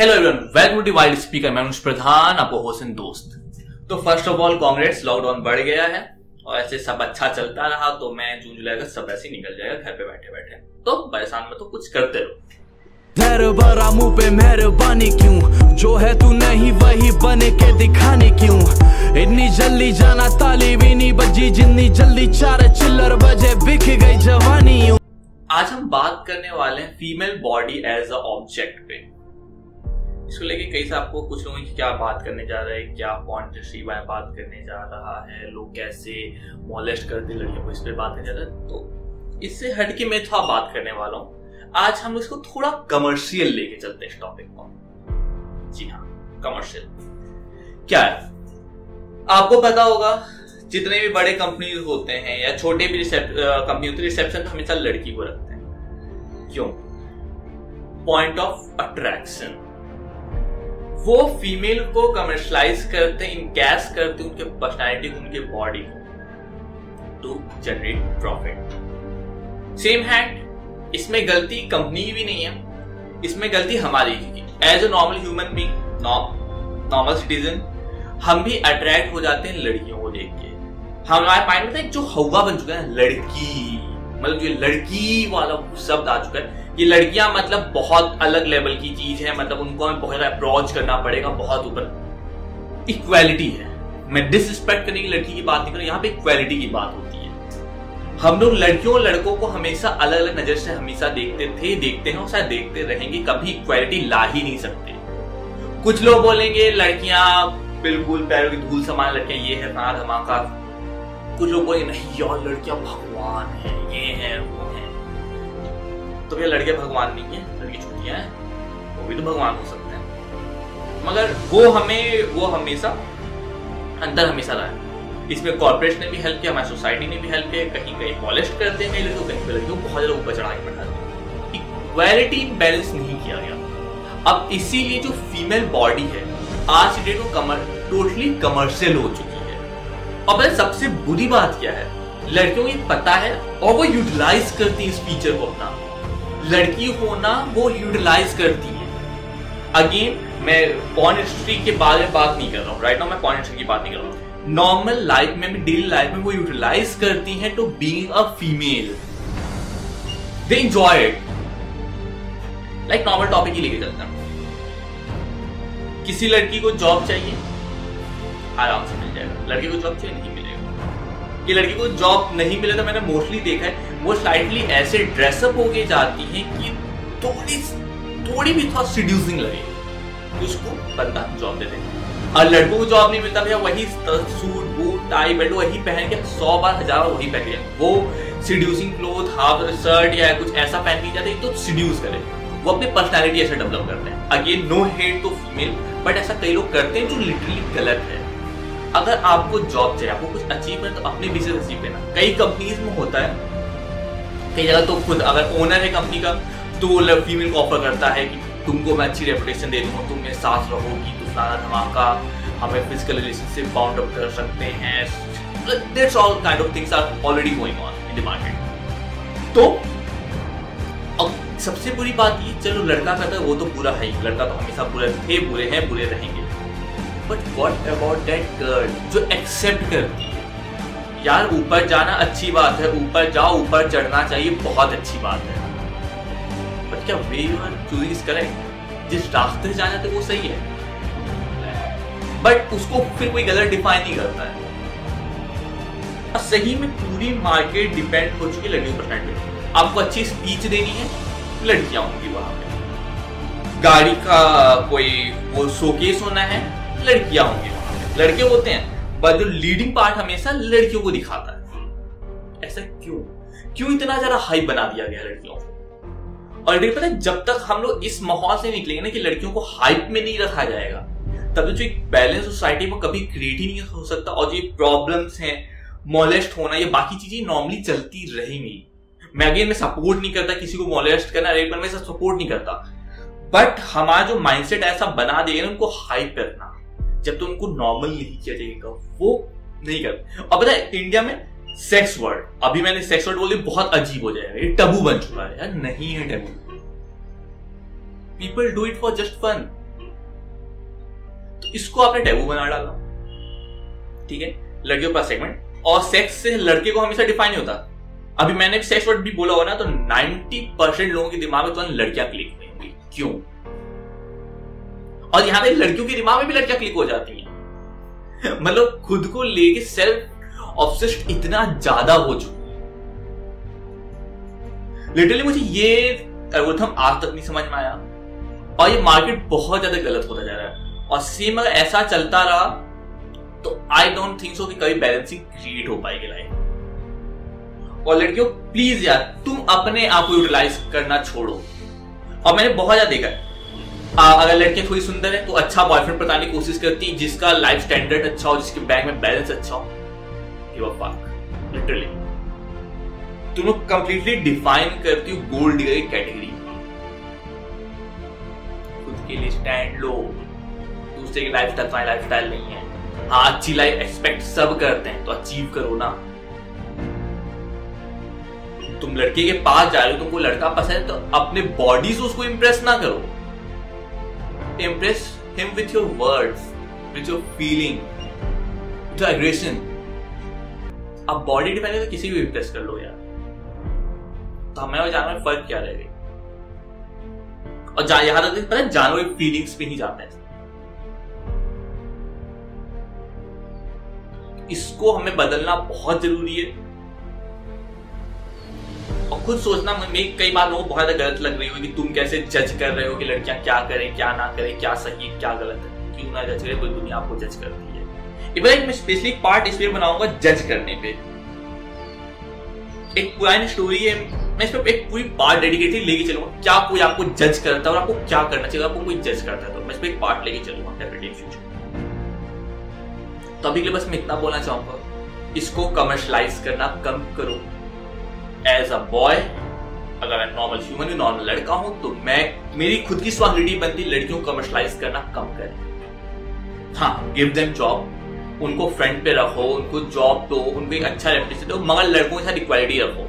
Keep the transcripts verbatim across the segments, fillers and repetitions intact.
Hello everyone, welcome to wild speaker. मैं अनुज प्रधान, आपको होसिन दोस्त। तो first of all Congress, lockdown बढ़ गया है और ऐसे सब अच्छा चलता रहा तो मैं जून जुलाई का सब ऐसे निकल जाएगा घर पे बैठे बैठे। तो परेशान में तो कुछ करते रहो। मुंह पे मेहरबानी क्यों, जो है तू नहीं वही बने के दिखाने क्यों, इतनी जल्दी जाना ताली भी नहीं बजी जितनी जल्दी चार चिल्लर बजे बिक गई जवानी। आज हम बात करने वाले हैं female body as a object पे। इसको लेके कई से आपको कुछ लोगों की क्या बात करने जा रहा है, क्या पॉइंट बाय बात करने जा रहा है, लोग कैसे मोलेस्ट करते लड़कियों को, इस पर बात करने जा रहा है। तो इससे हटके मैं थोड़ा बात करने वाला हूँ। आज हम इसको थोड़ा कमर्शियल लेके चलते हैं इस टॉपिक को। जी हाँ, कमर्शियल क्या है? आपको पता होगा जितने भी बड़े कंपनी होते हैं या छोटे भी कंपनी होती है, रिसेप्शन हमेशा लड़की को रखते हैं। क्यों? Point of attraction. वो फीमेल को कमर्शलाइज करते, इनकैश करते उनके पर्सनालिटी को, उनके बॉडी को to generate profit. Same hand, इसमें गलती कंपनी की भी नहीं है, इसमें गलती हमारी की। As a normal human being, normal citizen, हम भी अट्रैक्ट हो जाते हैं लड़कियों को देख के। हमारे माइंड में जो हवा बन चुका है लड़की, मतलब ये लड़की वाला शब्द आ चुका है। ये लड़कियां मतलब बहुत अलग लेवल की चीज है, मतलब उनको हमें बहुत अप्रोच करना पड़ेगा, बहुत ऊपर। इक्वालिटी है, मैं डिसरिस्पेक्ट करने की लड़की की बात नहीं कर रहा, यहाँ पे इक्वालिटी की बात होती है। हम लोग लड़कियों और लड़कों को हमेशा अलग अलग नजर से हमेशा देखते थे, देखते हैं और शायद देखते रहेंगे। कभी इक्वालिटी ला ही नहीं सकते। कुछ लोग बोलेंगे लड़कियां बिल्कुल पैरों की धूल समान, लड़कियां ये है ना धमाका। कुछ लोग बोलेंगे नहीं यार लड़कियां भगवान है, ये है वो है। तो भैया लड़के भगवान नहीं है, लड़की छुट्टियां हैं, वो भी तो भगवान हो सकते हैं। मगर वो हमें वो हमेशा अंतर हमेशा रहा है। इसमें कॉर्पोरेट ने भी हेल्प किया, हमारी सोसाइटी ने भी हेल्प किया। कहीं कहीं पॉलिश करते हैं लड़कियों, कहीं पर लड़कियों बहुत ज़्यादा ऊपर चढ़ा के बैठाते हैं। इक्वालिटी बैलेंस नहीं किया गया। अब इसीलिए जो फीमेल बॉडी है आज की डेट वो टोटली कमर्शियल हो चुकी है। और सबसे बुरी बात क्या है, लड़कियों को पता है और वो यूटिलाइज करती है इस फीचर को अपना। लड़की होना वो यूटिलाइज करती है। अगेन, मैं पॉर्न इंडस्ट्री के बारे में बात नहीं कर रहा हूँ, राइट नाउ मैं पॉर्न इंडस्ट्री की बात नहीं कर रहा हूँ। नॉर्मल लाइफ में भी, डेली लाइफ में वो यूटिलाइज करती है to being a female. They enjoy it. Like normal topic ही लेके चलता हूँ। किसी लड़की को जॉब चाहिए, आराम से मिल जाएगा। लड़की को जॉब चाहिए, नहीं मिलेगा। ये लड़की को जॉब नहीं मिले तो मैंने मोस्टली देखा है वो स्लाइटली ऐसे ड्रेसअप होके जाती हैं कि थोड़ी थोड़ी भी थोड़ा सीड्यूसिंग लगे, उसको बंदा जॉब दे देगा। और लड़कों को जॉब नहीं मिलता भैया, वही सूट बूट टाई बेल्ट वही पहन के सौ बार हजार बार वही पहन के, वो सीड्यूसिंग क्लोथ हाफ शर्ट या कुछ ऐसा पहन के जाते तो सीड्यूस करे। वो अपनी पर्सनैलिटी ऐसे डेवलप करते हैं। Again, no hate to female, but ऐसा कई लोग करते हैं जो लिटरली गलत है। अगर आपको जॉब चाहिए, आपको कुछ अचीव करना, तो अपने बिजनेस अचीव करना। कई कंपनीज में होता है, कई जगह तो खुद अगर ओनर है कंपनी का तो वो फीमेल को ऑफर करता है कि तुमको मैं अच्छी रेपुटेशन दे दूंगा, तुम मेरे साथ रहोगी, तुम सारा धमाका, हमें फिजिकल रिलेशनशिप बाउंड अप कर सकते हैं। That's all kind of things are already going on in the market. तो अब सबसे बुरी बात ये, चलो लड़का कहता है वो तो बुरा है, लड़का तो हमेशा बुरे थे, बुरे हैं, बुरे रहेंगे। But what about that girl जो एक्सेप्ट करती है? यार ऊपर जाना अच्छी बात है, ऊपर जाओ, ऊपर चढ़ना चाहिए, बहुत अच्छी बात है। बट क्या way you are choosing is correct? जिस रास्ते जाना थे वो सही है, बट उसको फिर कोई गलत डिफाइन नहीं करता है। और सही में पूरी मार्केट डिपेंड हो चुकी है लड़कियों पर। आपको अच्छी स्पीच देनी है, लड़कियां होंगी वहां पे। गाड़ी का कोई वो शोकेस होना है, लड़कियां होंगी वहां पे। लड़के होते हैं बट जो लीडिंग पार्ट हमेशा लड़कियों को दिखाता है। ऐसा क्यों क्यों इतना ज्यादा हाई बना दिया गया लड़कियों को? और पता है, जब तक हम लोग इस माहौल से निकलेंगे ना कि लड़कियों को हाइप में नहीं रखा जाएगा, तब जो एक बैलेंस सोसाइटी में कभी क्रिएट ही नहीं हो सकता। और जो प्रॉब्लम्स हैं, मोलेस्ट होना, ये बाकी चीजें नॉर्मली चलती रहेंगी। मैं अगेन मैं सपोर्ट नहीं करता किसी को मोलेस्ट करना, रेप करना, मैं सपोर्ट नहीं करता। बट हमारा जो माइंडसेट ऐसा बना देगा ना उनको हाइप करना, जब तो उनको नॉर्मल नहीं किया जाएगा वो नहीं करते। अब पता है इंडिया में सेक्स वर्ड, अभी मैंने सेक्स वर्ड बोले बहुत अजीब हो जाएगा, ये टबू बन चुका है। यार नहीं है taboo, people do it for just fun. तो इसको आपने टैबू बना डाला। ठीक है, लड़कियों का सेगमेंट और सेक्स से लड़के को हमेशा डिफाइन नहीं होता। अभी मैंने सेक्स वर्ड भी बोला हो ना, तो नब्बे परसेंट लोगों के दिमाग में तुरंत लड़कियां क्लिक नहीं होंगी। क्यों? और यहां पे लड़कियों के दिमाग में भी लड़कियां क्लिक हो जाती हैं। मतलब खुद को लेके सेल्फ ऑब्सेस्ड इतना ज्यादा हो चुका है। लिटरली मुझे ये एल्गोरिथम आज तक नहीं समझ में आया और ये मार्केट बहुत ज्यादा गलत होता जा रहा है। और सेम अगर ऐसा चलता रहा तो आई डोंट थिंक सो कि कभी बैलेंसिंग क्रिएट हो पाएगी लाइफ। और लड़कियों प्लीज यार, तुम अपने आप को यूटिलाइज करना छोड़ो। और मैंने बहुत ज्यादा देखा है, अगर लड़कियां थोड़ी सुंदर है तो अच्छा बॉयफ्रेंड बताने की कोशिश करती जिसका लाइफ स्टैंडर्ड अच्छा हो, जिसके बैंक में बैलेंस अच्छा हो। लिटरली तुम लोग कंप्लीटली डिफाइन करती हो गोल्ड डिगर की कैटेगरी। खुद के लिए स्टैंड लो, दूसरे की लाइफ स्टाइल लाइफ स्टाइल नहीं है। हाँ, अच्छी लाइफ एक्सपेक्ट सब करते हैं तो अचीव करो ना। तुम लड़के के पास जा रहे हो, तुमको लड़का पसंद है, तो अपने बॉडी से उसको इम्प्रेस ना करो। Impress him with your words, with your feeling, with your aggression. अब बॉडी डिपेंड है तो किसी को इम्प्रेस कर लो यार। तो हमें और जानवर में फर्क क्या रहेगा? और यहां तक पता है जानवर की फीलिंग्स पे ही जाता है। इसको हमें बदलना बहुत जरूरी है। और खुद सोचना, मैं कई बार लोगों को बहुत गलत लग रही हो कि तुम कैसे जज कर रहे हो कि लड़कियां क्या करें क्या ना करें, क्या सही है क्या गलत है। क्यों ना जज करे, कोई दुनिया आपको जज करती है। इवन मैं स्पेशली पार्ट इसलिए बनाऊंगा जज करने पे। एक पुरानी स्टोरी है, मैं इस पर एक पूरी पार्ट डेडिकेटली लेके चलूंगा, क्या कोई आपको जज करता है और आपको क्या करना चाहिए। आपको कोई जज करता है तो मैं इस पर एक पार्ट लेके चलूंगा डेफिनेटली फ्यूचर। तो अभी के लिए बस मैं इतना बोलना चाहूंगा, इसको कमर्शलाइज करना कम करो। एज अ बॉय, अगर मैं नॉर्मल ह्यूमन भी नॉर्मल लड़का हूं तो मैं मेरी खुद की रिस्पॉन्सिबिलिटी बनती लड़कियों को कमर्शलाइज करना कम करें। हाँ, गिव देम जॉब, उनको फ्रंट पे रखो, उनको जॉब दो, उनको एक अच्छा रेपुटेशन दो, मगर लड़कों के साथ इक्वालिटी रखो।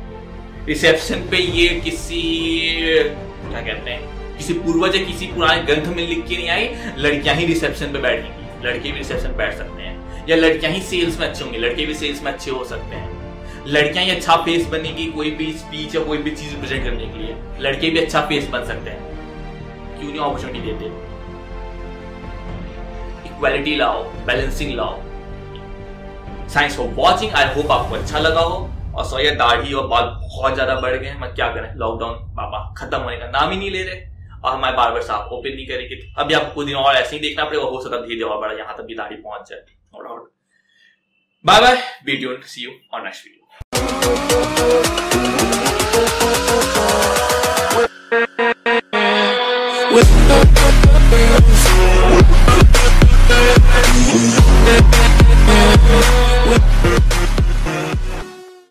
रिसेप्शन पे ये किसी क्या कहते हैं किसी पूर्वज या किसी पुराने ग्रंथ में लिख के नहीं आई लड़कियां ही रिसेप्शन पे बैठेंगी, लड़के भी रिसेप्शन बैठ सकते हैं। या लड़कियां ही सेल्स में अच्छी होंगी, लड़के भी सेल्स में अच्छे हो सकते हैं। लड़कियां ही अच्छा फेस बनेगी कोई भी स्पीच या कोई भी चीज प्रेजेंट करने के लिए। लड़के भी अच्छा फेस बन सकते हैं, क्यों नहीं अपॉर्चुनिटी देते। इक्वालिटी लाओ, बैलेंसिंग लाओ। Thanks for watching, I hope आपको अच्छा लगा हो। और सो ये दाढ़ी और बाल बहुत ज्यादा बढ़ गए, मैं क्या करें, लॉकडाउन बाबा खत्म होने का नाम ही नहीं ले रहे और हमारे बार्बर साहब ओपन नहीं करेंगे। अभी आपको दिन और ऐसे ही देखना पड़ेगा, हो सकता धीरे और बड़ा यहाँ तक भी दाढ़ी पहुंच जाए। Bye bye, be tuned, see you on next video.